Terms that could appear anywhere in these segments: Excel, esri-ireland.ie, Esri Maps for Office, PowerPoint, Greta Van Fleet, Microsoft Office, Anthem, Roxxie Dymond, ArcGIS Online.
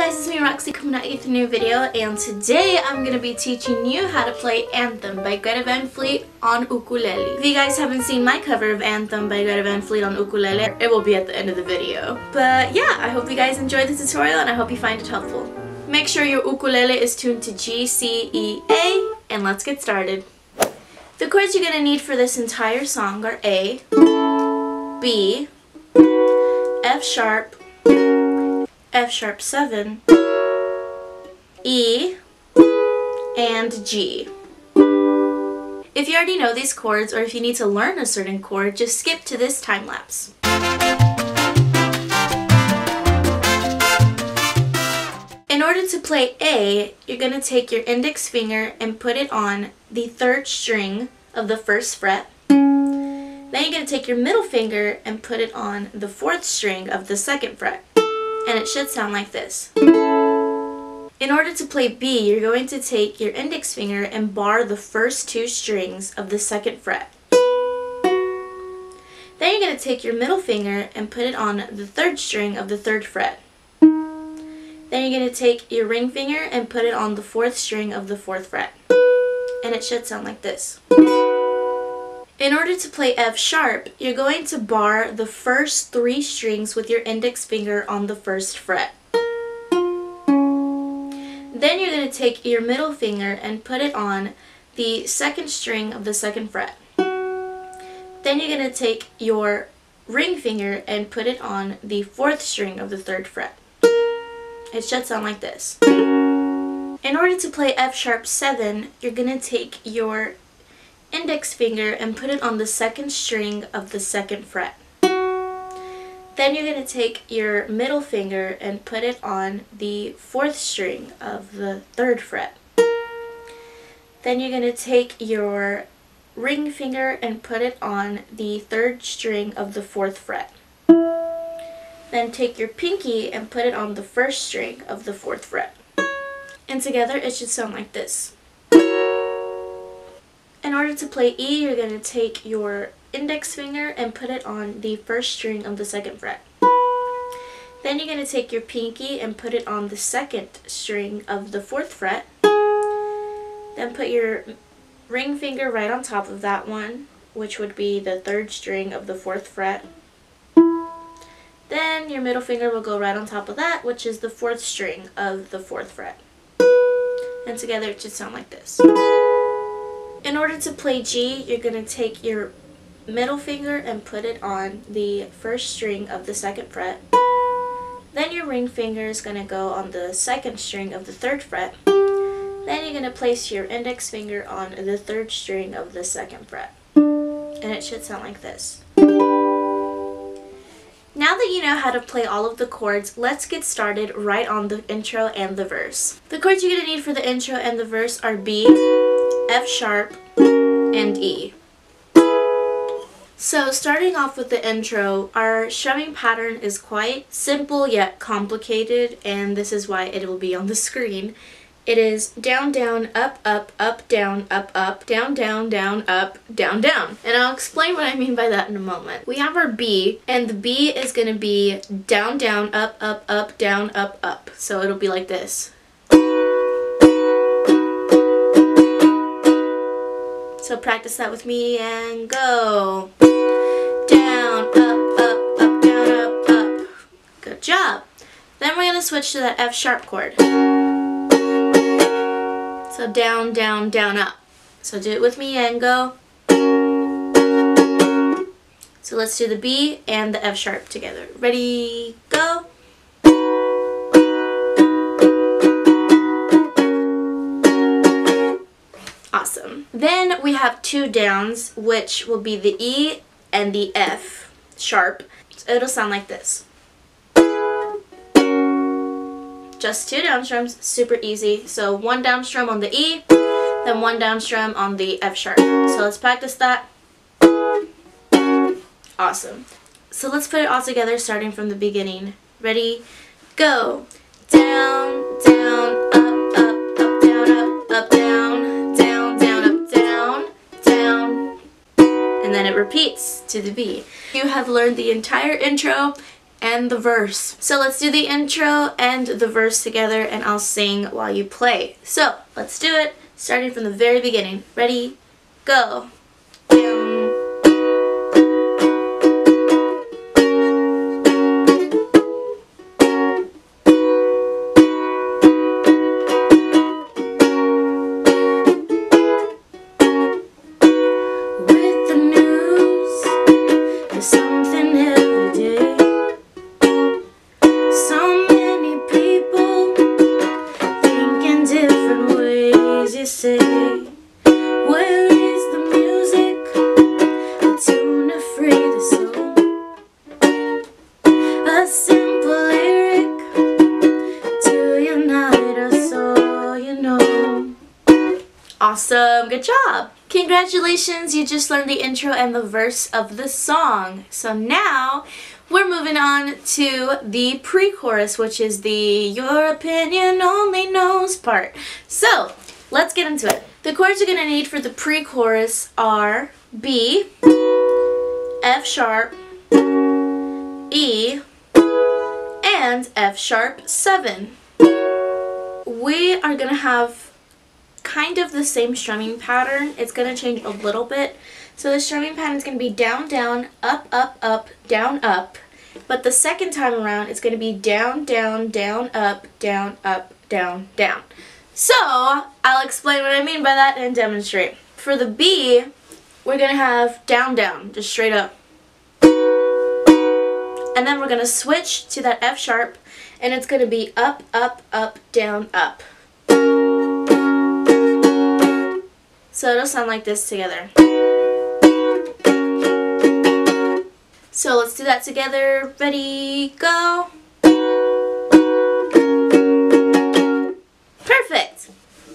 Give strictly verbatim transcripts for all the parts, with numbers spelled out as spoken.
guys, it's me Roxy coming at you with a new video, and today I'm going to be teaching you how to play Anthem by Greta Van Fleet on ukulele. If you guys haven't seen my cover of Anthem by Greta Van Fleet on ukulele, it will be at the end of the video. But yeah, I hope you guys enjoyed the tutorial and I hope you find it helpful. Make sure your ukulele is tuned to G, C, E, A, and let's get started. The chords you're going to need for this entire song are A, B, F sharp, F sharp seven, E, and G. If you already know these chords, or if you need to learn a certain chord, just skip to this time lapse. In order to play A, you're going to take your index finger and put it on the third string of the first fret. Then you're going to take your middle finger and put it on the fourth string of the second fret. And it should sound like this. In order to play B, you're going to take your index finger and bar the first two strings of the second fret. Then you're going to take your middle finger and put it on the third string of the third fret. Then you're going to take your ring finger and put it on the fourth string of the fourth fret. And it should sound like this. In order to play F sharp, you're going to bar the first three strings with your index finger on the first fret. Then you're going to take your middle finger and put it on the second string of the second fret. Then you're going to take your ring finger and put it on the fourth string of the third fret. It should sound like this. In order to play F sharp seven, you're going to take your index finger and put it on the second string of the second fret. Then you're going to take your middle finger and put it on the fourth string of the third fret. Then you're going to take your ring finger and put it on the third string of the fourth fret. Then take your pinky and put it on the first string of the fourth fret. And together it should sound like this. In order to play E, you're going to take your index finger and put it on the first string of the second fret. Then you're going to take your pinky and put it on the second string of the fourth fret. Then put your ring finger right on top of that one, which would be the third string of the fourth fret. Then your middle finger will go right on top of that, which is the fourth string of the fourth fret. And together it should sound like this. In order to play G, you're going to take your middle finger and put it on the first string of the second fret. Then your ring finger is going to go on the second string of the third fret. Then you're going to place your index finger on the third string of the second fret. And it should sound like this. Now that you know how to play all of the chords, let's get started right on the intro and the verse. The chords you're going to need for the intro and the verse are B, F sharp, and E. So starting off with the intro, our strumming pattern is quite simple yet complicated, and this is why it will be on the screen. It is down, down, up, up, up, down, up, up, down, down, down, up, down, down. And I'll explain what I mean by that in a moment. We have our B, and the B is going to be down, down, up, up, up, down, up, up. So it'll be like this. So practice that with me and go. Down, up, up, up, down, up, up. Good job. Then we're going to switch to that F sharp chord. So down, down, down, up. So do it with me and go. So let's do the B and the F sharp together. Ready, go. Awesome. Then we have two downs, which will be the E and the F sharp. So it'll sound like this. Just two down strums, super easy. So one down strum on the E, then one down strum on the F sharp. So let's practice that. Awesome. So let's put it all together starting from the beginning. Ready, go. Down, down, up, up, up, down, up, up, down. And then it repeats to the B. You have learned the entire intro and the verse. So let's do the intro and the verse together, and I'll sing while you play. So let's do it, starting from the very beginning. Ready? Go! Awesome, good job! Congratulations, you just learned the intro and the verse of the song. So now we're moving on to the pre-chorus, which is the your opinion only knows part. So let's get into it. The chords you're going to need for the pre-chorus are B, F sharp, E, and F sharp seven. We are going to have kind of the same strumming pattern. It's going to change a little bit. So the strumming pattern is going to be down, down, up, up, up, down, up. But the second time around, it's going to be down, down, down, up, down, up, down, down. So I'll explain what I mean by that and demonstrate. For the B, we're going to have down, down, just straight up. And then we're going to switch to that F sharp, and it's going to be up, up, up, down, up. So it'll sound like this together. So let's do that together. Ready, go! Perfect!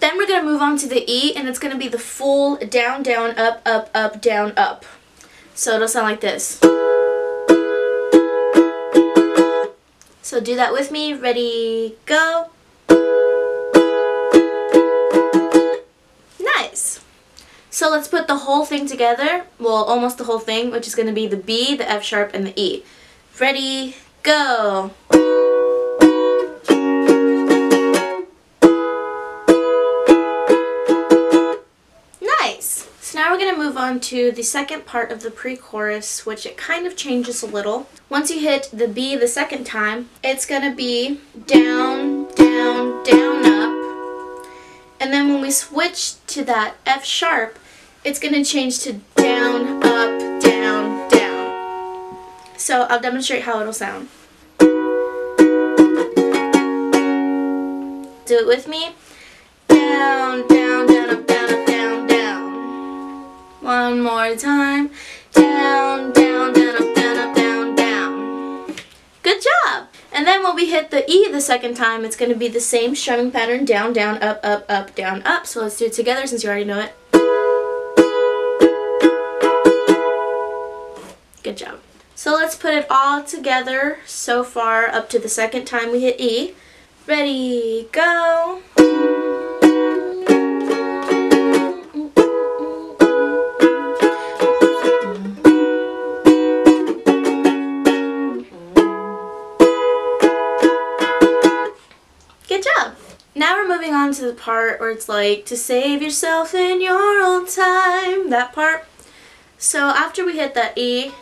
Then we're going to move on to the E, and it's going to be the full down, down, up, up, up, down, up. So it'll sound like this. So do that with me. Ready, go! So let's put the whole thing together, well, almost the whole thing, which is going to be the B, the F sharp, and the E. Ready, go! Nice! So now we're going to move on to the second part of the pre-chorus, which it kind of changes a little. Once you hit the B the second time, it's going to be down, down, down, up. And then when we switch to that F sharp, it's going to change to down, up, down, down. So I'll demonstrate how it'll sound. Do it with me. Down, down, down, up, down, up, down, down. One more time. Down, down, down, up, down, up, down, down. Good job! And then when we hit the E the second time, it's going to be the same strumming pattern, down, down, up, up, up, down, up. So let's do it together since you already know it. Good job. So let's put it all together so far up to the second time we hit E. Ready, go! Good job! Now we're moving on to the part where it's like, to save yourself in your own time, that part. So after we hit that E,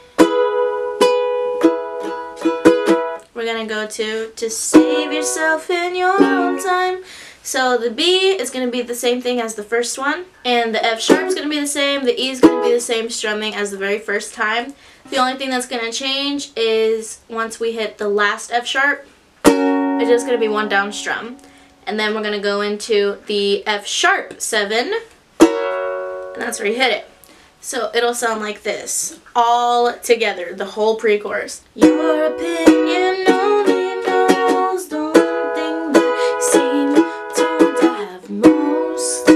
we're going to go to, to save yourself in your own time. So the B is going to be the same thing as the first one, and the F sharp is going to be the same, the E is going to be the same strumming as the very first time. The only thing that's going to change is once we hit the last F sharp, it's just going to be one down strum. And then we're going to go into the F sharp seven, and that's where you hit it. So it'll sound like this, all together, the whole pre-chorus. Your opinion only knows the one thing that seemed told to have most,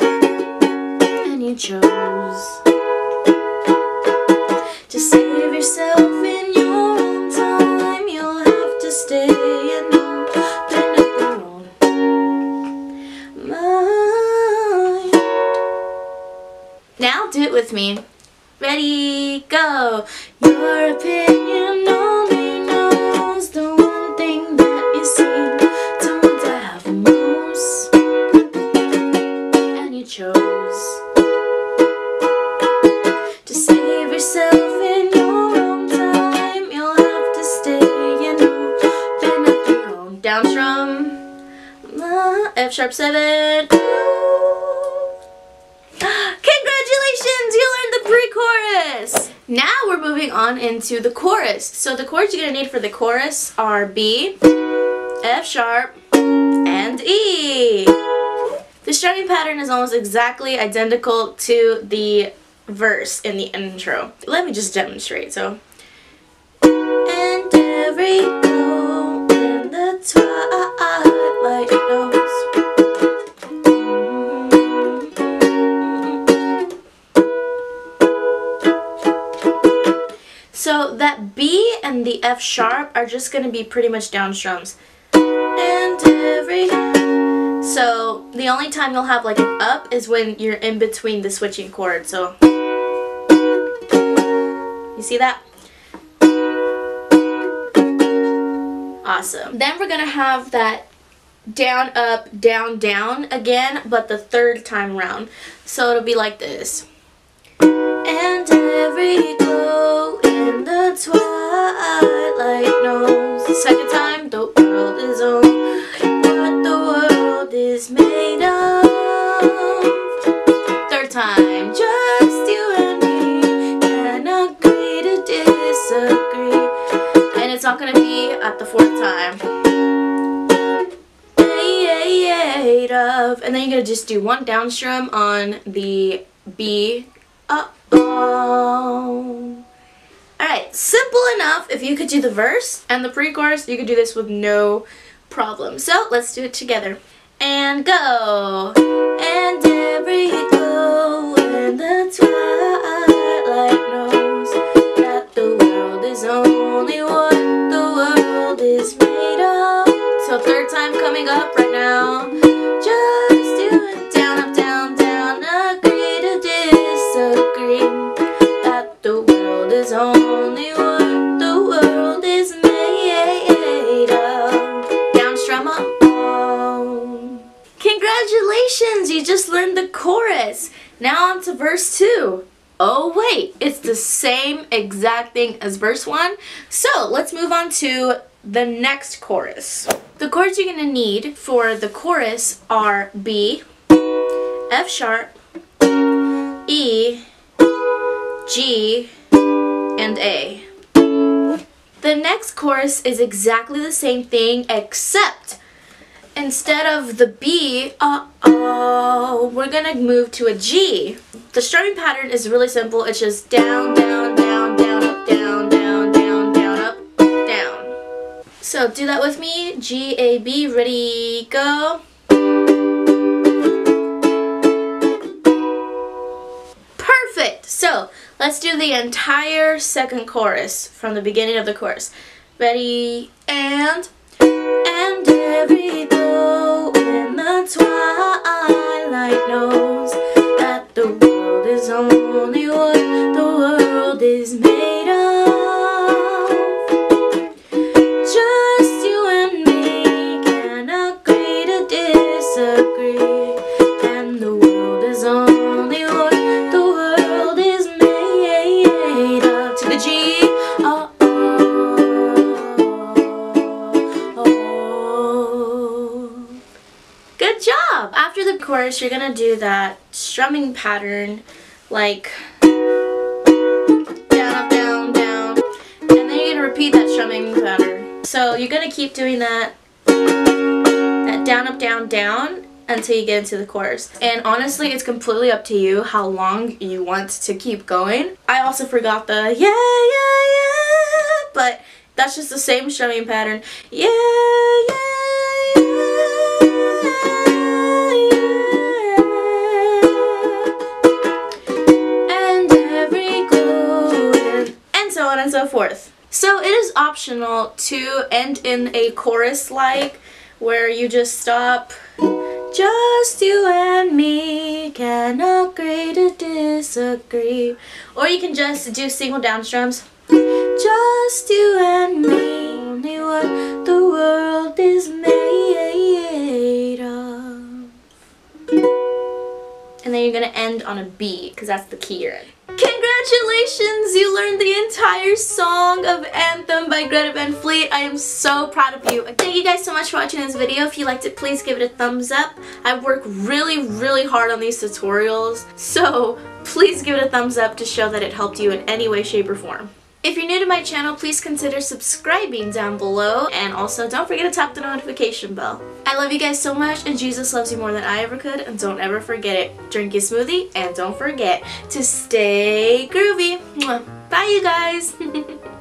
and you chose to save yourself in your own time. You'll have to stay and open up your own mind. Now do it with me. Ready, go! Your opinion only knows sharp seven. Congratulations, you learned the pre-chorus. Now we're moving on into the chorus. So the chords you're going to need for the chorus are B, F sharp, and E. The strumming pattern is almost exactly identical to the verse in the intro. Let me just demonstrate. So, and every glow in the twilight knows. So that B and the F sharp are just going to be pretty much down strums. And every. So the only time you'll have like an up is when you're in between the switching chords. So you see that? Awesome. Then we're gonna have that down, up, down, down again, but the third time round. So it'll be like this. And every glow in the twilight knows. The second time, the world is on what the world is made of. Third time, just you and me can agree to disagree. And it's not gonna be at the fourth time. Eight of, and then you're gonna just do one down strum on the B. Uh oh. Alright, simple enough. If you could do the verse and the pre-chorus, you could do this with no problem. So let's do it together. And go. And every glow in the twilight knows that the world is only what the world is made of. So third time coming up right now. Just do it down, up, down, down. Agree to disagree that the world is only what the world is made of. Down strum up. Congratulations! You just learned the chorus. Now on to verse two. Oh wait, it's the same exact thing as verse one. So let's move on to the next chorus. The chords you're going to need for the chorus are B, F sharp, E, G, and A. The next chorus is exactly the same thing, except instead of the B, uh-oh, we're gonna move to a G. The strumming pattern is really simple. It's just down, down, down, down, up, down, down, down, down, up, down. So do that with me. G, A, B, ready, go. Perfect! So let's do the entire second chorus from the beginning of the chorus. Ready, and... And every glow in the twilight knows that the world is only what the world is made of. Just you and me can agree to disagree, and the world is only what the world is made of. To the G. Oh, after the chorus, you're gonna do that strumming pattern, like down, up, down, down, and then you're gonna repeat that strumming pattern. So you're gonna keep doing that, that down, up, down, down, until you get into the chorus. And honestly, it's completely up to you how long you want to keep going. I also forgot the yeah, yeah, yeah, but that's just the same strumming pattern. Yeah, yeah. And so forth. So it is optional to end in a chorus like where you just stop. Just you and me can agree to disagree. Or you can just do single down strums. Just you and me, only what the world is made of. And then you're gonna end on a B because that's the key you're in. Congratulations! Congratulations! You learned the entire song of Anthem by Greta Van Fleet. I am so proud of you. Thank you guys so much for watching this video. If you liked it, please give it a thumbs up. I work really, really hard on these tutorials, so please give it a thumbs up to show that it helped you in any way, shape, or form. If you're new to my channel, please consider subscribing down below, and also don't forget to tap the notification bell. I love you guys so much, and Jesus loves you more than I ever could, and don't ever forget it. Drink your smoothie, and don't forget to stay groovy. Bye, you guys!